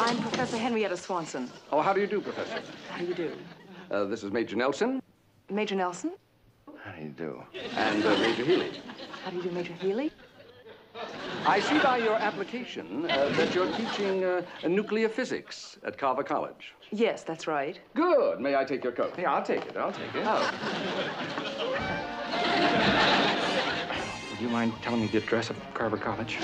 I'm Professor Henrietta Swanson. Oh, how do you do, Professor? How do you do? This is Major Nelson. Major Nelson? How do you do? And Major Healy. How do you do, Major Healy? I see by your application that you're teaching nuclear physics at Carver College. Yes, that's right. Good. May I take your coat? Yeah, I'll take it. I'll take it. Oh. Would you mind telling me the address of Carver College?